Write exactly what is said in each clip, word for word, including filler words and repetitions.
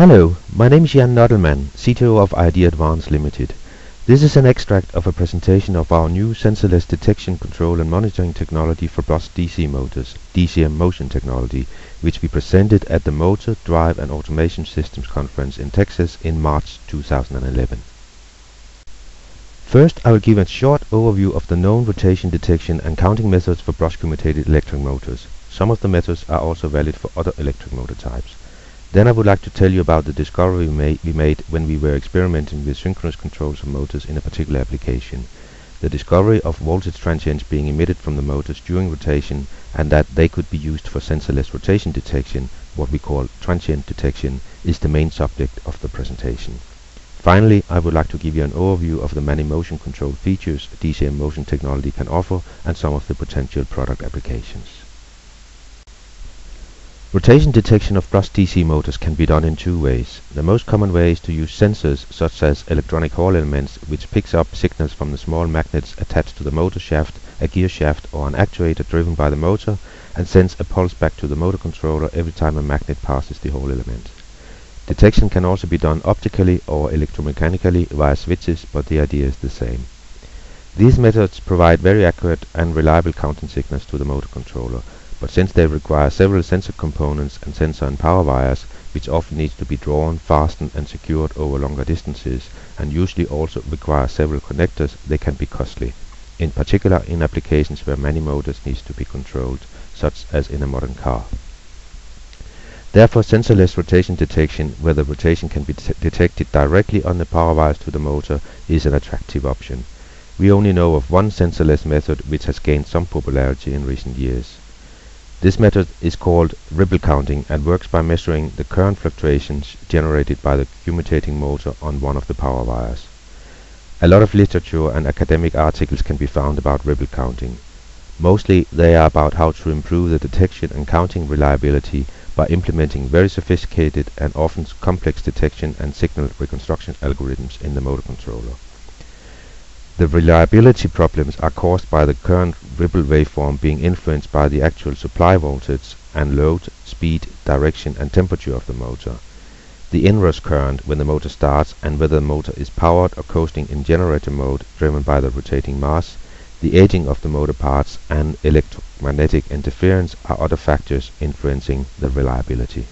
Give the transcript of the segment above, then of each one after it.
Hello, my name is Jan Nadelman, C T O of Idea Advance Limited. This is an extract of a presentation of our new sensorless detection, control and monitoring technology for bus D C motors, D C M motion technology, which we presented at the Motor, Drive and Automation Systems Conference in Texas in March two thousand eleven. First, I will give a short overview of the known rotation detection and counting methods for brush commutated electric motors. Some of the methods are also valid for other electric motor types. Then I would like to tell you about the discovery we made, we made when we were experimenting with synchronous controls of motors in a particular application. The discovery of voltage transients being emitted from the motors during rotation, and that they could be used for sensorless rotation detection, what we call transient detection, is the main subject of the presentation. Finally, I would like to give you an overview of the many motion control features D C M motion technology can offer and some of the potential product applications. Rotation detection of bus D C motors can be done in two ways. The most common way is to use sensors such as electronic Hall elements, which picks up signals from the small magnets attached to the motor shaft, a gear shaft or an actuator driven by the motor, and sends a pulse back to the motor controller every time a magnet passes the Hall element. Detection can also be done optically or electromechanically via switches, but the idea is the same. These methods provide very accurate and reliable counting signals to the motor controller, but since they require several sensor components and sensor and power wires, which often needs to be drawn, fastened and secured over longer distances, and usually also require several connectors, they can be costly, in particular in applications where many motors need to be controlled, such as in a modern car. Therefore, sensorless rotation detection, where the rotation can be detected directly on the power wires to the motor, is an attractive option. We only know of one sensorless method which has gained some popularity in recent years. This method is called ripple counting and works by measuring the current fluctuations generated by the commutating motor on one of the power wires. A lot of literature and academic articles can be found about ripple counting. Mostly they are about how to improve the detection and counting reliability by implementing very sophisticated and often complex detection and signal reconstruction algorithms in the motor controller. The reliability problems are caused by the current ripple waveform being influenced by the actual supply voltage and load, speed, direction and temperature of the motor, the inverse current when the motor starts and whether the motor is powered or coasting in generator mode driven by the rotating mass, the aging of the motor parts and electromagnetic interference are other factors influencing the reliability.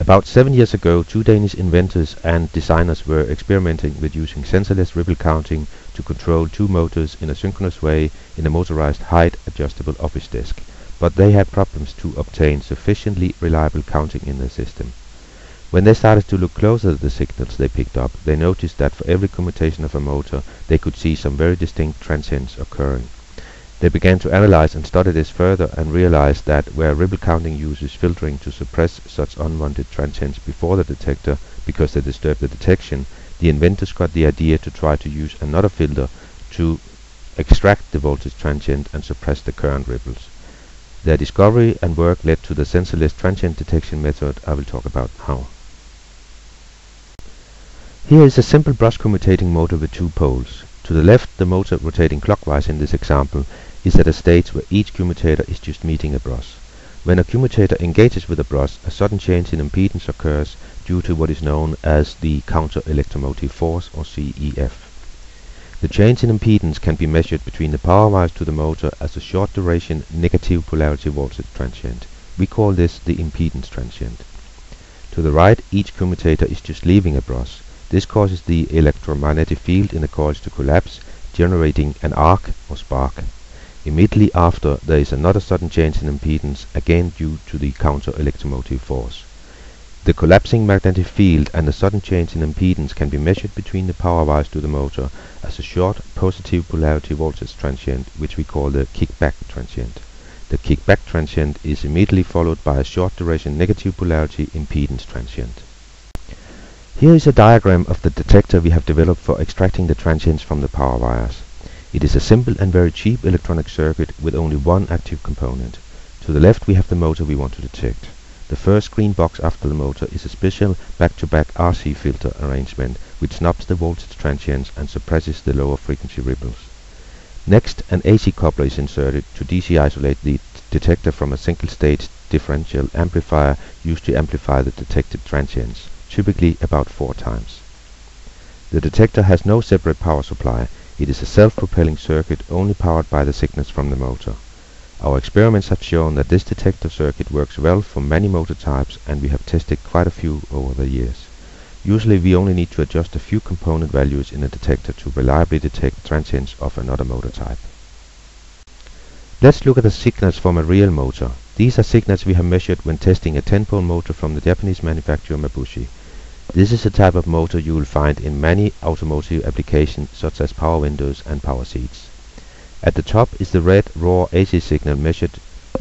About seven years ago, two Danish inventors and designers were experimenting with using sensorless ripple counting to control two motors in a synchronous way in a motorized height-adjustable office desk, but they had problems to obtain sufficiently reliable counting in their system. When they started to look closer at the signals they picked up, they noticed that for every commutation of a motor, they could see some very distinct transients occurring. They began to analyze and study this further and realized that where ripple counting uses filtering to suppress such unwanted transients before the detector because they disturb the detection, the inventors got the idea to try to use another filter to extract the voltage transient and suppress the current ripples. Their discovery and work led to the sensorless transient detection method I will talk about now. Here is a simple brush commutating motor with two poles. To the left, the motor rotating clockwise in this example is at a stage where each commutator is just meeting a brush. When a commutator engages with a brush, a sudden change in impedance occurs due to what is known as the counter-electromotive force, or C E F. The change in impedance can be measured between the power wires to the motor as a short-duration negative polarity voltage transient. We call this the impedance transient. To the right, each commutator is just leaving a brush. This causes the electromagnetic field in the coils to collapse, generating an arc or spark. Immediately after, there is another sudden change in impedance, again due to the counter-electromotive force. The collapsing magnetic field and the sudden change in impedance can be measured between the power wires to the motor as a short positive polarity voltage transient, which we call the kickback transient. The kickback transient is immediately followed by a short-duration negative polarity impedance transient. Here is a diagram of the detector we have developed for extracting the transients from the power wires. It is a simple and very cheap electronic circuit with only one active component. To the left we have the motor we want to detect. The first green box after the motor is a special back-to-back R C filter arrangement which snubs the voltage transients and suppresses the lower frequency ripples. Next, an A C coupler is inserted to D C isolate the detector from a single-stage differential amplifier used to amplify the detected transients, typically about four times. The detector has no separate power supply. It is a self-propelling circuit only powered by the signals from the motor. Our experiments have shown that this detector circuit works well for many motor types, and we have tested quite a few over the years. Usually we only need to adjust a few component values in a detector to reliably detect transients of another motor type. Let's look at the signals from a real motor. These are signals we have measured when testing a ten pole motor from the Japanese manufacturer Mabuchi. This is a type of motor you will find in many automotive applications such as power windows and power seats. At the top is the red raw A C signal measured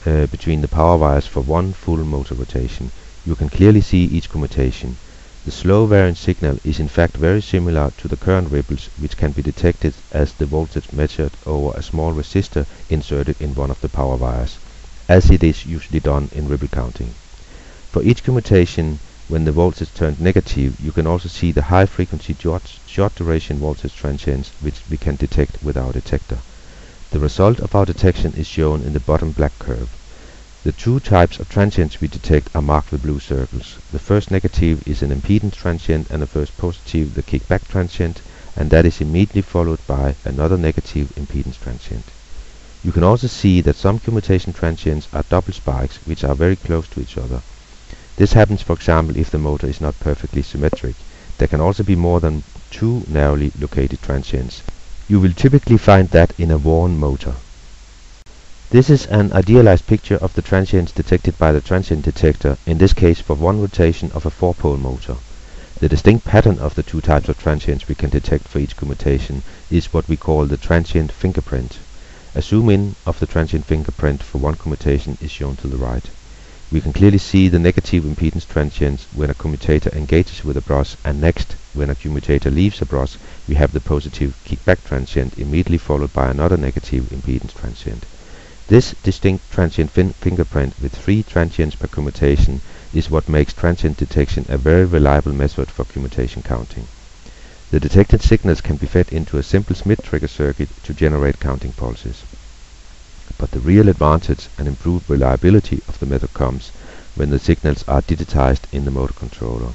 uh, between the power wires for one full motor rotation. You can clearly see each commutation. The slow variant signal is in fact very similar to the current ripples, which can be detected as the voltage measured over a small resistor inserted in one of the power wires, as it is usually done in ripple counting. For each commutation, when the voltage turned negative, you can also see the high frequency short duration voltage transients which we can detect with our detector. The result of our detection is shown in the bottom black curve. The two types of transients we detect are marked with blue circles. The first negative is an impedance transient, and the first positive the kickback transient, and that is immediately followed by another negative impedance transient. You can also see that some commutation transients are double spikes, which are very close to each other. This happens, for example, if the motor is not perfectly symmetric. There can also be more than two narrowly located transients. You will typically find that in a worn motor. This is an idealized picture of the transients detected by the transient detector, in this case for one rotation of a four pole motor. The distinct pattern of the two types of transients we can detect for each commutation is what we call the transient fingerprint. A zoom-in of the transient fingerprint for one commutation is shown to the right. We can clearly see the negative impedance transients when a commutator engages with a brush, and next, when a commutator leaves a brush, we have the positive kickback transient immediately followed by another negative impedance transient. This distinct transient fin fingerprint with three transients per commutation is what makes transient detection a very reliable method for commutation counting. The detected signals can be fed into a simple Smith trigger circuit to generate counting pulses. But the real advantage and improved reliability of the method comes when the signals are digitized in the motor controller.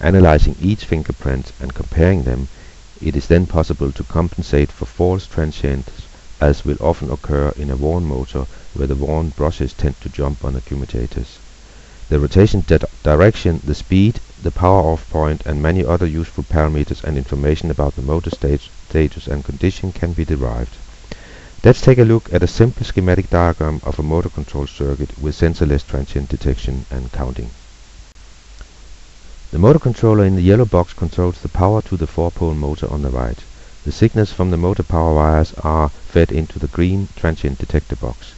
Analyzing each fingerprint and comparing them, it is then possible to compensate for false transients, as will often occur in a worn motor where the worn brushes tend to jump on the commutators. The rotation di direction, the speed, the power-off point, and many other useful parameters and information about the motor state, status and condition can be derived. Let's take a look at a simple schematic diagram of a motor control circuit with sensorless transient detection and counting. The motor controller in the yellow box controls the power to the four pole motor on the right. The signals from the motor power wires are fed into the green transient detector box.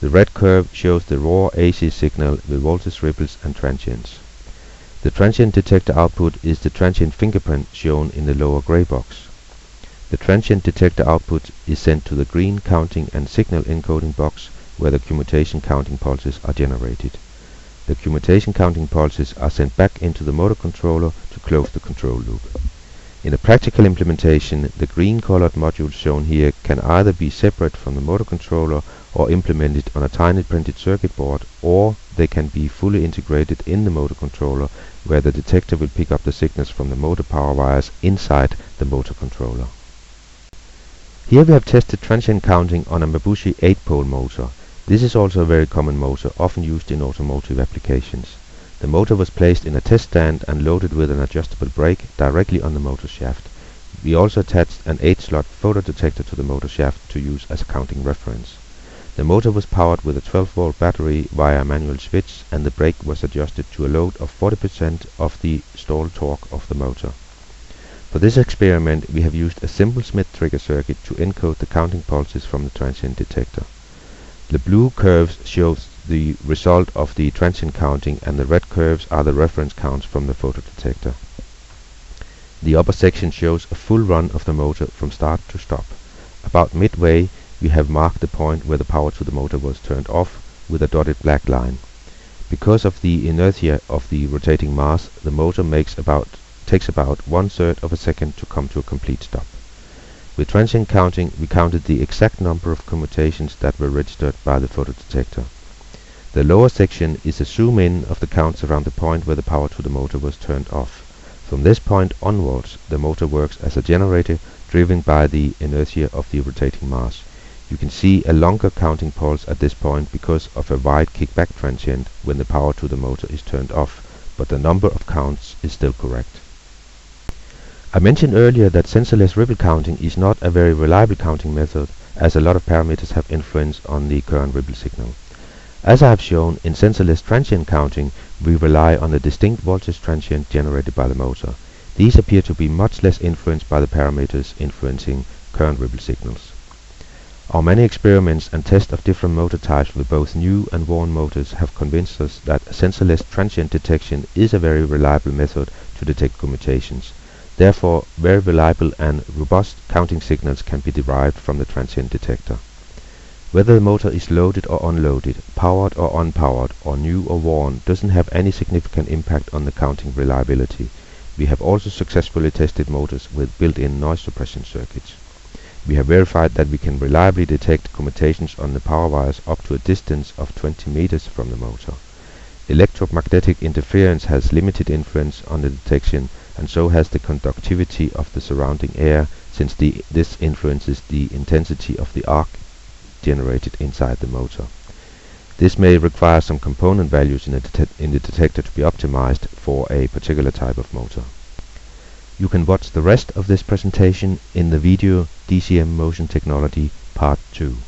The red curve shows the raw A C signal with voltage ripples and transients. The transient detector output is the transient fingerprint shown in the lower gray box. The transient detector output is sent to the green counting and signal encoding box, where the commutation counting pulses are generated. The commutation counting pulses are sent back into the motor controller to close the control loop. In a practical implementation, the green-colored modules shown here can either be separate from the motor controller or implemented on a tiny printed circuit board, or they can be fully integrated in the motor controller, where the detector will pick up the signals from the motor power wires inside the motor controller. Here we have tested transient counting on a Mabuchi eight pole motor. This is also a very common motor, often used in automotive applications. The motor was placed in a test stand and loaded with an adjustable brake directly on the motor shaft. We also attached an eight slot photo detector to the motor shaft to use as a counting reference. The motor was powered with a twelve volt battery via a manual switch, and the brake was adjusted to a load of forty percent of the stall torque of the motor. For this experiment, we have used a simple Smith trigger circuit to encode the counting pulses from the transient detector. The blue curves shows the result of the transient counting, and the red curves are the reference counts from the photo detector. The upper section shows a full run of the motor from start to stop. About midway, we have marked the point where the power to the motor was turned off with a dotted black line. Because of the inertia of the rotating mass, the motor makes about, takes about one-third of a second to come to a complete stop. With transient counting, we counted the exact number of commutations that were registered by the photodetector. The lower section is a zoom in of the counts around the point where the power to the motor was turned off. From this point onwards, the motor works as a generator driven by the inertia of the rotating mass. You can see a longer counting pulse at this point because of a wide kickback transient when the power to the motor is turned off, but the number of counts is still correct. I mentioned earlier that sensorless ripple counting is not a very reliable counting method, as a lot of parameters have influence on the current ripple signal. As I have shown, in sensorless transient counting, we rely on a distinct voltage transient generated by the motor. These appear to be much less influenced by the parameters influencing current ripple signals. Our many experiments and tests of different motor types with both new and worn motors have convinced us that sensorless transient detection is a very reliable method to detect commutations. Therefore, very reliable and robust counting signals can be derived from the transient detector. Whether the motor is loaded or unloaded, powered or unpowered, or new or worn, doesn't have any significant impact on the counting reliability. We have also successfully tested motors with built-in noise suppression circuits. We have verified that we can reliably detect commutations on the power wires up to a distance of twenty meters from the motor. Electromagnetic interference has limited influence on the detection, and so has the conductivity of the surrounding air, since the, this influences the intensity of the arc generated inside the motor. This may require some component values in, det in the detector to be optimized for a particular type of motor. You can watch the rest of this presentation in the video D C M Motion Technology Part two.